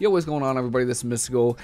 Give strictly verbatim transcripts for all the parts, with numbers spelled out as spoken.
Yo, what's going on, everybody? This is Mystical.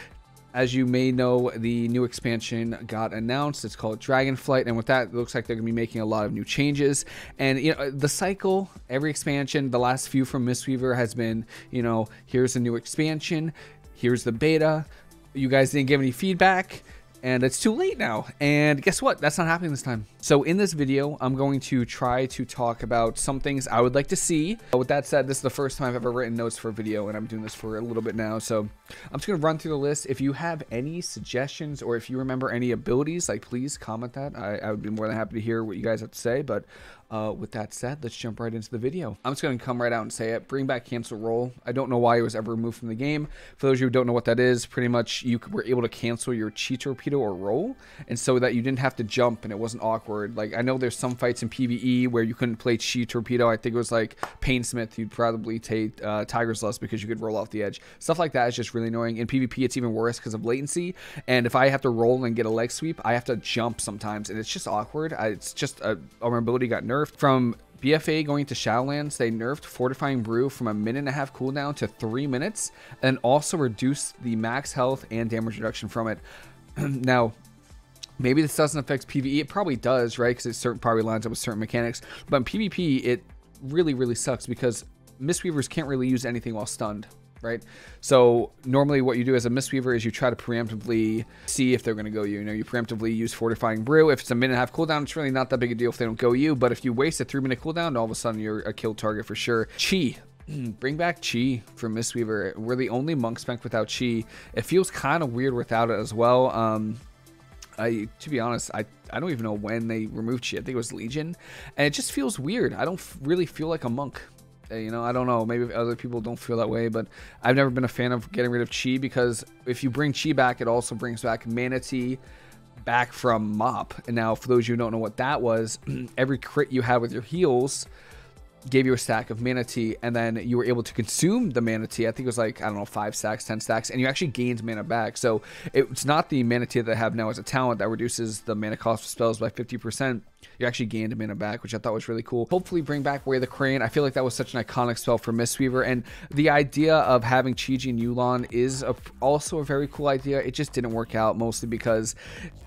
As you may know, the new expansion got announced. It's called Dragonflight, and with that, it looks like they're going to be making a lot of new changes. And you know, the cycle, every expansion, the last few from Mistweaver has been, you know, here's a new expansion, here's the beta. You guys didn't give any feedback, and it's too late now. And guess what? That's not happening this time. So in this video, I'm going to try to talk about some things I would like to see. But with that said, this is the first time I've ever written notes for a video, and I'm doing this for a little bit now. So I'm just going to run through the list. If you have any suggestions or if you remember any abilities, like, please comment that. I, I would be more than happy to hear what you guys have to say. But uh, with that said, let's jump right into the video. I'm just going to come right out and say it. Bring back cancel roll. I don't know why it was ever removed from the game. For those of you who don't know what that is, pretty much you were able to cancel your Chi Torpedo or roll, and so that you didn't have to jump and it wasn't awkward. Like, I know there's some fights in PvE where you couldn't play Chi Torpedo. I think it was like Painsmith. You'd probably take uh, Tiger's Lust because you could roll off the edge. Stuff like that is just really annoying. In PvP, it's even worse because of latency. And if I have to roll and get a leg sweep, I have to jump sometimes, and it's just awkward. I, it's just a, our mobility got nerfed from B F A going to Shadowlands. They nerfed Fortifying Brew from a minute and a half cooldown to three minutes, and also reduced the max health and damage reduction from it. Now, maybe this doesn't affect PvE. It probably does, right? Because it certain probably lines up with certain mechanics. But in PvP, it really, really sucks because Mistweavers can't really use anything while stunned, right? So normally what you do as a Mistweaver is you try to preemptively see if they're going to go you. You know, you preemptively use Fortifying Brew. If it's a minute and a half cooldown, it's really not that big a deal if they don't go you. But if you waste a three-minute cooldown, all of a sudden you're a kill target for sure. Chi. Bring back Chi from Mistweaver. We're the only Monk's Bank without Chi. It feels kind of weird without it as well. Um, I, to be honest, I, I don't even know when they removed Chi. I think it was Legion. And it just feels weird. I don't really feel like a monk. You know, I don't know. Maybe other people don't feel that way, but I've never been a fan of getting rid of Chi, because if you bring Chi back, it also brings back Mana Tea back from Mop. And now, for those of you who don't know what that was, every crit you had with your heals gave you a stack of Mana Tea, and then you were able to consume the Mana Tea. I think it was like, I don't know, five stacks, ten stacks, and you actually gained mana back. So it's not the Mana Tea that I have now as a talent that reduces the mana cost of spells by fifty percent. You actually gained a mana back, which I thought was really cool. Hopefully bring back Way of the Crane. I feel like that was such an iconic spell for Mistweaver, and the idea of having Chiji and Yulon is a, also a very cool idea. It just didn't work out, mostly because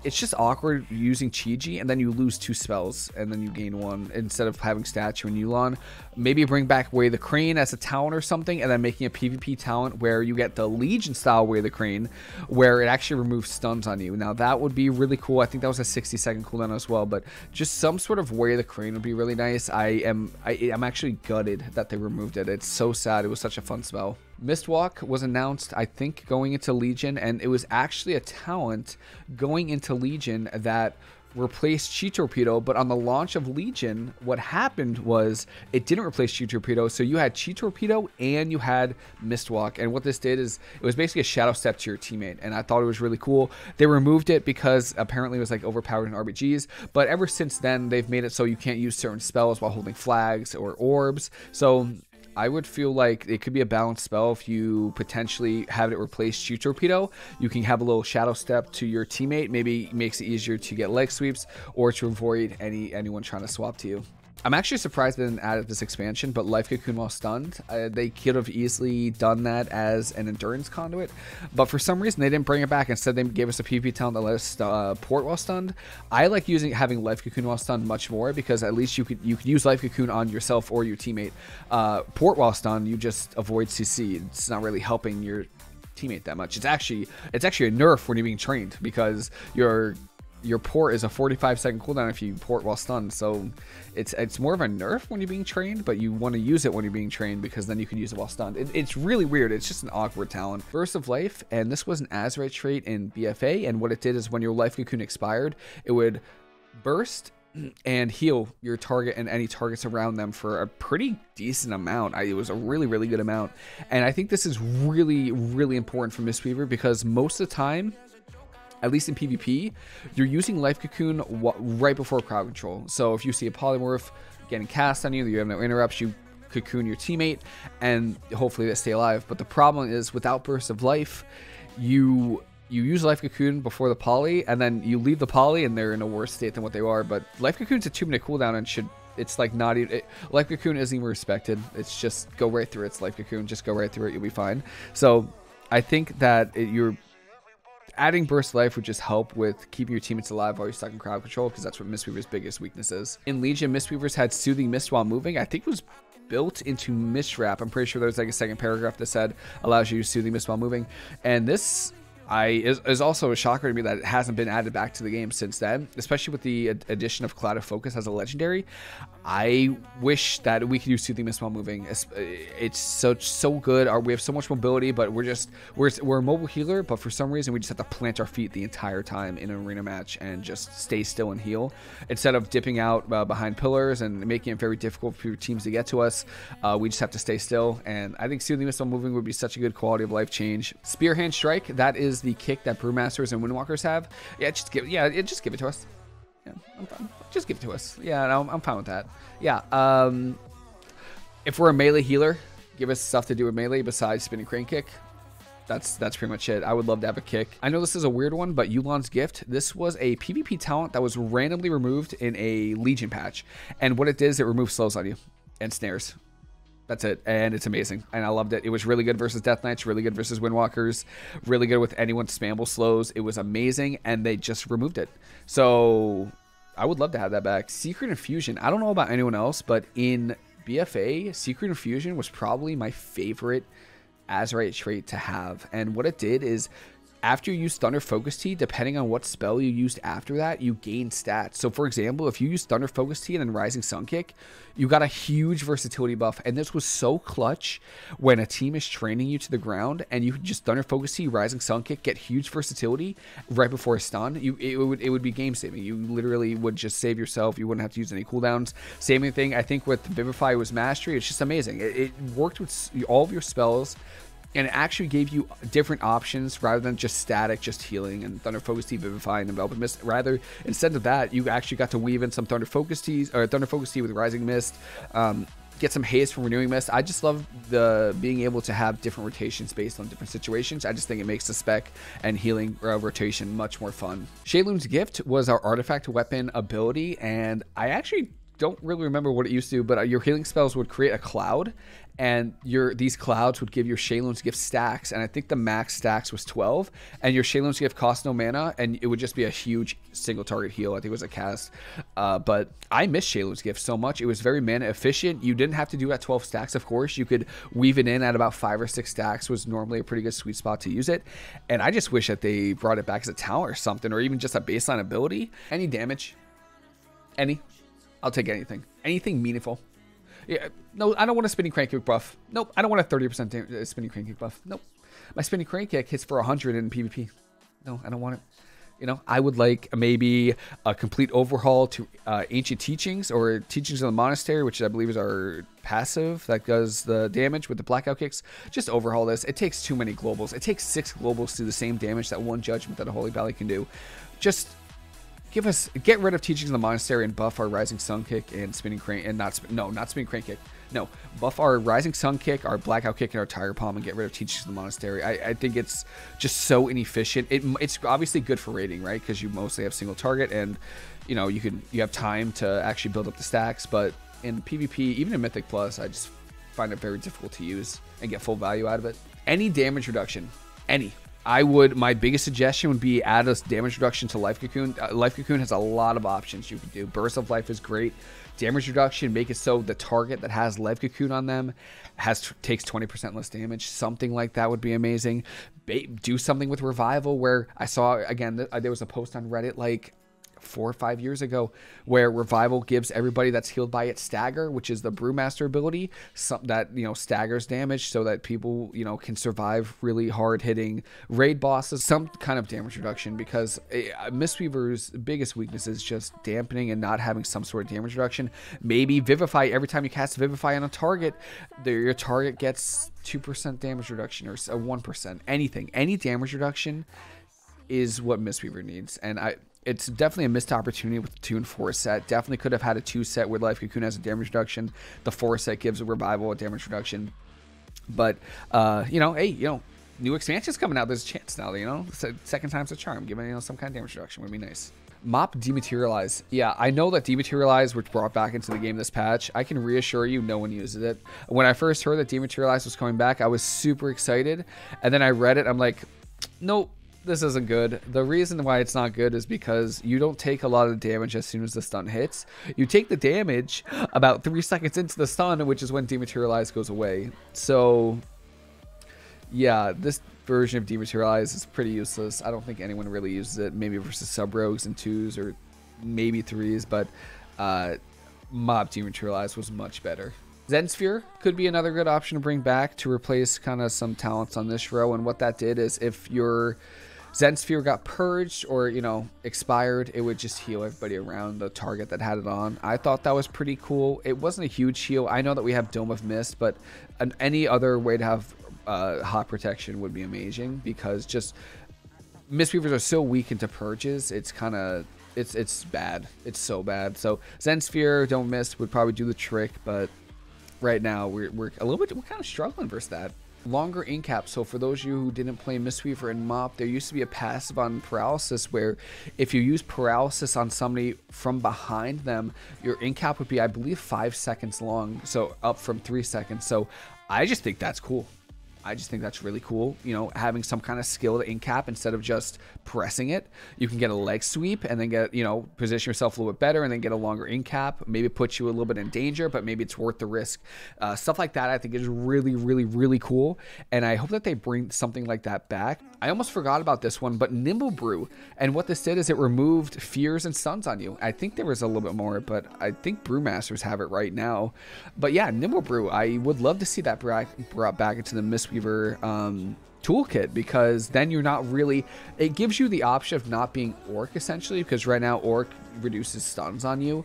it's just awkward using Chiji, and then you lose two spells, and then you gain one instead of having Statue and Yulon. Maybe bring back Way of the Crane as a talent or something, and then making a PvP talent where you get the Legion style Way of the Crane, where it actually removes stuns on you. Now that would be really cool. I think that was a sixty second cooldown as well, but just Just some sort of Way of the Crane would be really nice. I am I, I'm actually gutted that they removed it. It's so sad. It was such a fun spell. Mistwalk was announced, I think, going into Legion, and it was actually a talent going into Legion that replaced Chi Torpedo. But on the launch of Legion, what happened was it didn't replace Chi Torpedo, so you had Chi Torpedo and you had Mistwalk. And what this did is it was basically a shadow step to your teammate, and I thought it was really cool. They removed it because apparently it was like overpowered in R P Gs, but ever since then they've made it so you can't use certain spells while holding flags or orbs. So I would feel like it could be a balanced spell if you potentially have it replace Chi Torpedo. You can have a little shadow step to your teammate. Maybe it makes it easier to get leg sweeps or to avoid any anyone trying to swap to you. I'm actually surprised they didn't add this expansion, but Life Cocoon while stunned, uh, they could have easily done that as an endurance conduit, but for some reason they didn't bring it back. Instead, they gave us a PvP talent that let us uh, port while stunned. I like using having Life Cocoon while stunned much more, because at least you could you could use Life Cocoon on yourself or your teammate. Uh, port while stunned, you just avoid C C. It's not really helping your teammate that much. It's actually it's actually a nerf when you're being trained, because you're your port is a forty-five second cooldown if you port while stunned. So it's it's more of a nerf when you're being trained, but you want to use it when you're being trained, because then you can use it while stunned. It, it's really weird. It's just an awkward talent. Burst of Life, and this was an Azerite trait in B F A, and what it did is when your Life Cocoon expired, it would burst and heal your target and any targets around them for a pretty decent amount. I, it was a really, really good amount. And I think this is really, really important for Mistweaver, because most of the time, at least in PvP, you're using Life Cocoon right before crowd control. So if you see a polymorph getting cast on you, you have no interrupts, you cocoon your teammate, and hopefully they stay alive. But the problem is, without Burst of Life, you you use Life Cocoon before the poly, and then you leave the poly, and they're in a worse state than what they are. But Life Cocoon's a two-minute cooldown, and should it's like not even it, Life Cocoon isn't even respected. It's just go right through it. It's Life Cocoon, just go right through it. You'll be fine. So I think that it, you're adding Burst of Life would just help with keeping your teammates alive while you're stuck in crowd control, because that's what Mistweaver's biggest weakness is. In Legion, Mistweaver's had Soothing Mist while moving. I think it was built into Mistwrap. I'm pretty sure there was like a second paragraph that said allows you to Soothing Mist while moving. And this I is, is also a shocker to me that it hasn't been added back to the game since then, especially with the ad addition of Cloud of Focus as a legendary. I wish that we could use Soothing Mist while moving. It's, it's so so good. Our, we have so much mobility, but we're just we're we're a mobile healer, but for some reason we just have to plant our feet the entire time in an arena match and just stay still and heal instead of dipping out uh, behind pillars and making it very difficult for your teams to get to us. Uh, we just have to stay still, and I think Soothing Mist while moving would be such a good quality of life change. Spearhand Strike, that is the kick that Brewmasters and Windwalkers have. Yeah, just give yeah, just give it to us. Yeah, I'm fine. Just give it to us. Yeah, no, I'm fine with that. Yeah, um, if we're a melee healer, give us stuff to do with melee besides Spinning Crane Kick. That's that's pretty much it. I would love to have a kick. I know this is a weird one, but Yulon's Gift. This was a PvP talent that was randomly removed in a Legion patch, and what it did is it removed slows on you and snares. That's it, and it's amazing, and I loved it. It was really good versus Death Knights, really good versus Windwalkers, really good with anyone spamble slows. It was amazing, and they just removed it. So I would love to have that back. Secret Infusion, I don't know about anyone else, but in B F A, Secret Infusion was probably my favorite Azerite trait to have, and what it did is after you use Thunder Focus Tea, depending on what spell you used after that, you gain stats. So for example, if you use Thunder Focus Tea and then Rising Sun Kick, you got a huge versatility buff. And this was so clutch when a team is training you to the ground and you just Thunder Focus Tea, Rising Sun Kick, get huge versatility right before a stun. You, it, would, it would be game saving. You literally would just save yourself. You wouldn't have to use any cooldowns. Same thing, I think with Vivify was Mastery. It's just amazing. It, it worked with all of your spells, and it actually gave you different options rather than just static, just healing and Thunder Focus Tea, Vivify, and Enveloping Mist. Rather, instead of that, you actually got to weave in some Thunder Focus Teas or Thunder Focus Tea with Rising Mist, um, get some haze from Renewing Mist. I just love the being able to have different rotations based on different situations. I just think it makes the spec and healing uh, rotation much more fun. Sheilun's Gift was our artifact weapon ability, and I actually don't really remember what it used to do, but your healing spells would create a cloud, and your these clouds would give your Sheilun's Gift stacks, and I think the max stacks was twelve, and your Sheilun's Gift cost no mana, and it would just be a huge single target heal. I think it was a cast, uh, but I miss Sheilun's Gift so much. It was very mana efficient. You didn't have to do it at twelve stacks, of course. You could weave it in at about five or six stacks, was normally a pretty good sweet spot to use it, and I just wish that they brought it back as a talent or something, or even just a baseline ability. Any damage, any, I'll take anything, anything meaningful. Yeah, no, I don't want a Spinning Crane Kick buff. Nope, I don't want a thirty percent Spinning Crane Kick buff. Nope. My Spinning Crane Kick hits for one hundred in PvP. No, I don't want it. You know, I would like maybe a complete overhaul to uh, Ancient Teachings or Teachings of the Monastery, which I believe is our passive that does the damage with the blackout kicks. Just overhaul this. It takes too many globals. It takes six globals to do the same damage that one judgment that a Holy Valley can do. Just give us, get rid of Teachings in the Monastery and buff our Rising Sun Kick and Spinning Crane, and not, no, not Spinning Crane Kick. No, buff our Rising Sun Kick, our Blackout Kick, and our Tire Palm, and get rid of Teachings in the Monastery. I, I think it's just so inefficient. It, it's obviously good for raiding, right? Because you mostly have single target, and you know, you can, you have time to actually build up the stacks, but in PvP, even in Mythic Plus, I just find it very difficult to use and get full value out of it. Any damage reduction, any. I would, my biggest suggestion would be add a damage reduction to Life Cocoon. Uh, Life Cocoon has a lot of options you can do. Burst of Life is great. Damage reduction, make it so the target that has Life Cocoon on them has takes twenty percent less damage. Something like that would be amazing. Ba do something with Revival, where I saw, again, th there was a post on Reddit like four or five years ago where Revival gives everybody that's healed by it Stagger, which is the Brewmaster ability, something that, you know, staggers damage so that people, you know, can survive really hard hitting raid bosses. Some kind of damage reduction, because Mistweaver's biggest weakness is just dampening and not having some sort of damage reduction. Maybe Vivify, every time you cast Vivify on a target, your target gets two percent damage reduction or one percent. Anything, any damage reduction is what Mistweaver needs, and I it's definitely a missed opportunity with the two and four set. Definitely could have had a two set where Life Cocoon has a damage reduction. The four set gives a Revival a damage reduction. But, uh, you know, hey, you know, new expansion's coming out. There's a chance now, you know, second time's a charm. Giving, you know, some kind of damage reduction would be nice. Mop Dematerialize. Yeah, I know that Dematerialize was brought back into the game this patch. I can reassure you, no one uses it. When I first heard that Dematerialize was coming back, I was super excited. And then I read it, I'm like, nope, this isn't good. The reason why it's not good is because you don't take a lot of damage as soon as the stun hits. You take the damage about three seconds into the stun, which is when Dematerialize goes away. So, yeah, this version of Dematerialize is pretty useless. I don't think anyone really uses it, maybe versus sub-rogues and twos or maybe threes, but uh, Mob Dematerialize was much better. Zen Sphere could be another good option to bring back to replace kind of some talents on this row. And what that did is if your Zen Sphere got purged or, you know, expired, it would just heal everybody around the target that had it on. I thought that was pretty cool. It wasn't a huge heal. I know that we have Dome of Mist, but an, any other way to have uh, hot protection would be amazing, because just Mistweavers are so weak into purges. It's kind of, it's, it's bad. It's so bad. So Zen Sphere, Dome of Mist would probably do the trick, but right now we're, we're a little bit, we're kind of struggling versus that. Longer ink caps. So for those of you who didn't play Mistweaver and Mop, there used to be a passive on Paralysis where if you use Paralysis on somebody from behind them, your ink cap would be, I believe, five seconds long, so up from three seconds. So I just think that's cool. I just think that's really cool. You know, having some kind of skill to ink cap instead of just pressing it. You can get a leg sweep and then get, you know, position yourself a little bit better and then get a longer ink cap. Maybe put you a little bit in danger, but maybe it's worth the risk. Uh, stuff like that I think is really, really, really cool. And I hope that they bring something like that back. I almost forgot about this one, but Nimble Brew. And what this did is it removed fears and stuns on you. I think there was a little bit more, but I think Brewmasters have it right now. But yeah, Nimble Brew. I would love to see that brought back into the Mistweaver Um, toolkit, because then you're not really, it gives you the option of not being Orc essentially, because right now Orc reduces stuns on you,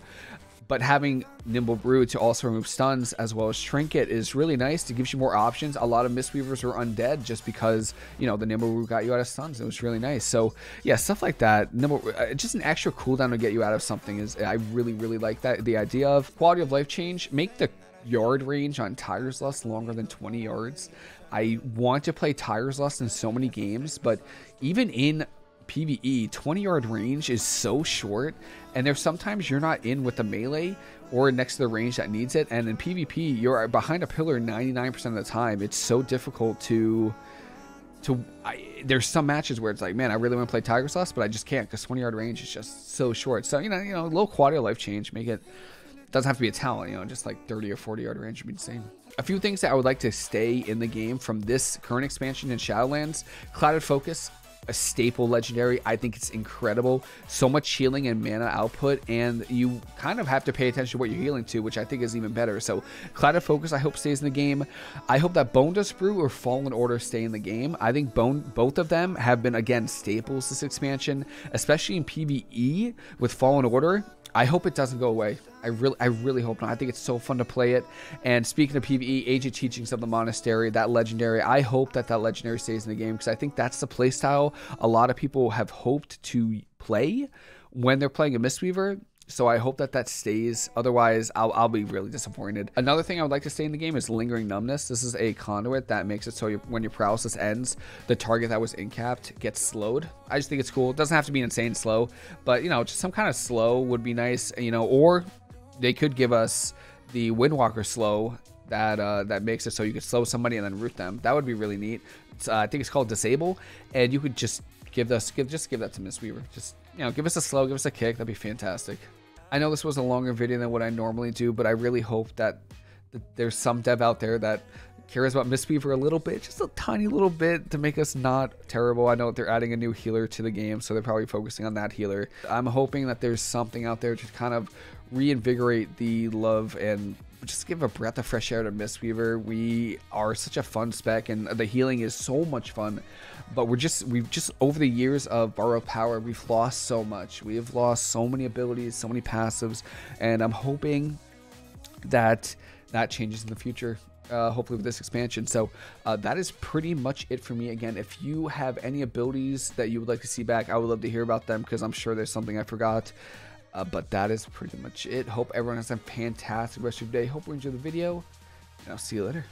but having Nimble Brew to also remove stuns as well as Trinket is really nice. It gives you more options. A lot of Mistweavers were undead just because, you know, the Nimble Brew got you out of stuns. It was really nice. So yeah, stuff like that. Nimble, just an extra cooldown to get you out of something is, I really, really like that. The idea of quality of life change, make the yard range on Tiger's Lust longer than twenty yards. I want to play Tiger's Lust in so many games, but even in PvE, twenty yard range is so short, and there's sometimes you're not in with the melee or next to the range that needs it, and in PvP you're behind a pillar ninety-nine percent of the time. It's so difficult to to I, there's some matches where it's like, man, I really want to play Tiger's Lust, but I just can't because twenty yard range is just so short. So you know you know low quality of life change, make it, doesn't have to be a talent, you know, just like thirty or forty yard range would be insane. A few things that I would like to stay in the game from this current expansion in Shadowlands. Cloud of Focus, a staple legendary. I think it's incredible. So much healing and mana output, and you kind of have to pay attention to what you're healing to, which I think is even better. So Cloud of Focus, I hope, stays in the game. I hope that Bone Dust Brew or Fallen Order stay in the game. I think bone both of them have been, again, staples this expansion, especially in PvE with Fallen Order. I hope it doesn't go away. I really, I really hope not. I think it's so fun to play it. And speaking of PvE, Age of Teachings of the Monastery, that legendary, I hope that that legendary stays in the game, because I think that's the playstyle a lot of people have hoped to play when they're playing a Mistweaver. So I hope that that stays. Otherwise, I'll, I'll be really disappointed. Another thing I would like to stay in the game is Lingering Numbness. This is a conduit that makes it so you, when your paralysis ends, the target that was incapped gets slowed. I just think it's cool. It doesn't have to be insane slow, but, you know, just some kind of slow would be nice, you know, or they could give us the Windwalker slow that uh, that makes it so you could slow somebody and then root them. That would be really neat. Uh, I think it's called Disable, and you could just give us, give, just give that to Mistweaver. Just, you know, give us a slow, give us a kick. That'd be fantastic. I know this was a longer video than what I normally do, but I really hope that th there's some dev out there that cares about Mistweaver a little bit, just a tiny little bit, to make us not terrible. I know that they're adding a new healer to the game, so they're probably focusing on that healer. I'm hoping that there's something out there to kind of reinvigorate the love and just give a breath of fresh air to Mistweaver. We are such a fun spec, and the healing is so much fun, but we're just, we've just, over the years of Borrowed Power, we've lost so much. We have lost so many abilities, so many passives, and I'm hoping that that changes in the future. Uh, hopefully with this expansion. So uh, that is pretty much it for me. Again, if you have any abilities that you would like to see back, I would love to hear about them, because I'm sure there's something I forgot. Uh, but that is pretty much it. Hope everyone has a fantastic rest of your day. Hope you enjoy the video, and I'll see you later.